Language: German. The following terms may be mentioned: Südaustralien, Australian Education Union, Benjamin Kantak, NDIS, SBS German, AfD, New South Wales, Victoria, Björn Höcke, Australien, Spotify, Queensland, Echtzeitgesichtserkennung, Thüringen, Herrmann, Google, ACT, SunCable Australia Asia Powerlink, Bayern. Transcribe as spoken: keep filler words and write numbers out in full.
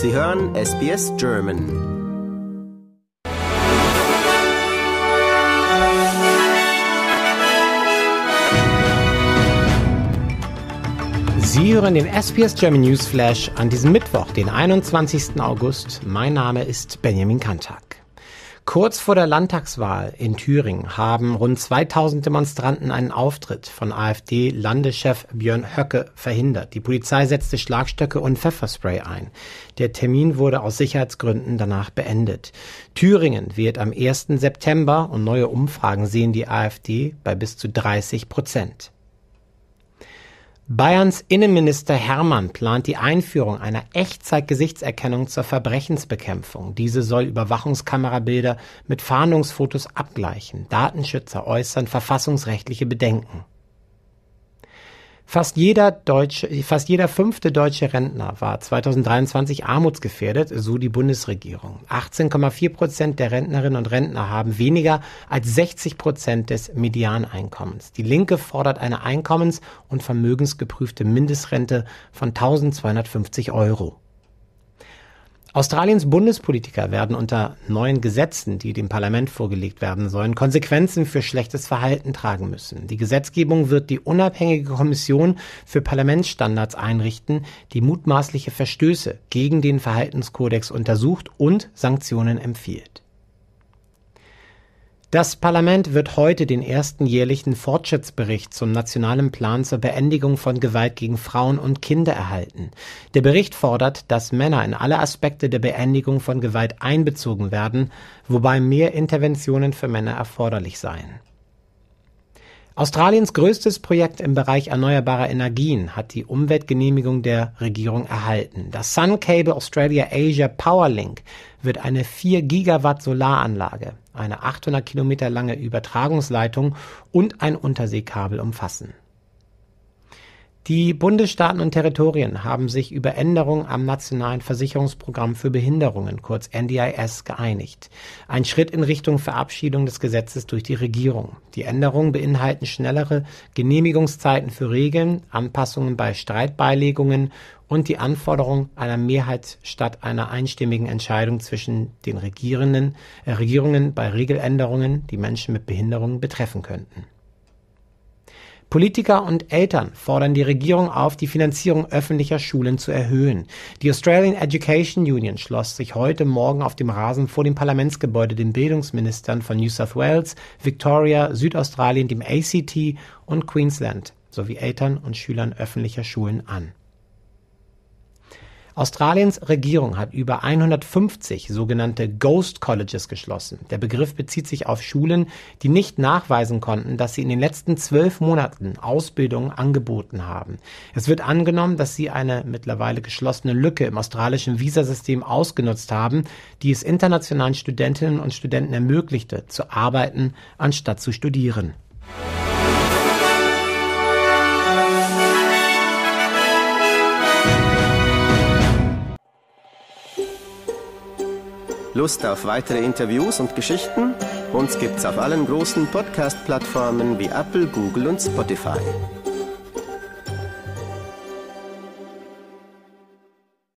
Sie hören S B S German. Sie hören den S B S German Newsflash an diesem Mittwoch, den einundzwanzigsten August. Mein Name ist Benjamin Kantak. Kurz vor der Landtagswahl in Thüringen haben rund zweitausend Demonstranten einen Auftritt von AfD-Landeschef Björn Höcke verhindert. Die Polizei setzte Schlagstöcke und Pfefferspray ein. Der Termin wurde aus Sicherheitsgründen danach beendet. Thüringen wird am ersten September und neue Umfragen sehen die AfD bei bis zu dreißig Prozent. Bayerns Innenminister Herrmann plant die Einführung einer Echtzeitgesichtserkennung zur Verbrechensbekämpfung. Diese soll Überwachungskamerabilder mit Fahndungsfotos abgleichen. Datenschützer äußern verfassungsrechtliche Bedenken. Fast jeder deutsche, fast jeder fünfte deutsche Rentner war zweitausenddreiundzwanzig armutsgefährdet, so die Bundesregierung. achtzehn Komma vier Prozent der Rentnerinnen und Rentner haben weniger als sechzig Prozent des Medianeinkommens. Die Linke fordert eine einkommens- und vermögensgeprüfte Mindestrente von eintausendzweihundertfünfzig Euro. Australiens Bundespolitiker werden unter neuen Gesetzen, die dem Parlament vorgelegt werden sollen, Konsequenzen für schlechtes Verhalten tragen müssen. Die Gesetzgebung wird die unabhängige Kommission für Parlamentsstandards einrichten, die mutmaßliche Verstöße gegen den Verhaltenskodex untersucht und Sanktionen empfiehlt. Das Parlament wird heute den ersten jährlichen Fortschrittsbericht zum nationalen Plan zur Beendigung von Gewalt gegen Frauen und Kinder erhalten. Der Bericht fordert, dass Männer in alle Aspekte der Beendigung von Gewalt einbezogen werden, wobei mehr Interventionen für Männer erforderlich seien. Australiens größtes Projekt im Bereich erneuerbarer Energien hat die Umweltgenehmigung der Regierung erhalten. Das SunCable Australia Asia Powerlink wird eine vier Gigawatt Solaranlage, eine achthundert Kilometer lange Übertragungsleitung und ein Unterseekabel umfassen. Die Bundesstaaten und Territorien haben sich über Änderungen am Nationalen Versicherungsprogramm für Behinderungen, kurz N D I S, geeinigt. Ein Schritt in Richtung Verabschiedung des Gesetzes durch die Regierung. Die Änderungen beinhalten schnellere Genehmigungszeiten für Regeln, Anpassungen bei Streitbeilegungen und die Anforderung einer Mehrheit statt einer einstimmigen Entscheidung zwischen den Regierenden, äh, Regierungen bei Regeländerungen, die Menschen mit Behinderungen betreffen könnten. Politiker und Eltern fordern die Regierung auf, die Finanzierung öffentlicher Schulen zu erhöhen. Die Australian Education Union schloss sich heute Morgen auf dem Rasen vor dem Parlamentsgebäude den Bildungsministern von New South Wales, Victoria, Südaustralien, dem A C T und Queensland sowie Eltern und Schülern öffentlicher Schulen an. Australiens Regierung hat über hundertfünfzig sogenannte Ghost Colleges geschlossen. Der Begriff bezieht sich auf Schulen, die nicht nachweisen konnten, dass sie in den letzten zwölf Monaten Ausbildung angeboten haben. Es wird angenommen, dass sie eine mittlerweile geschlossene Lücke im australischen Visasystem ausgenutzt haben, die es internationalen Studentinnen und Studenten ermöglichte, zu arbeiten, anstatt zu studieren. Lust auf weitere Interviews und Geschichten? Uns gibt's auf allen großen Podcast-Plattformen wie Apple, Google und Spotify.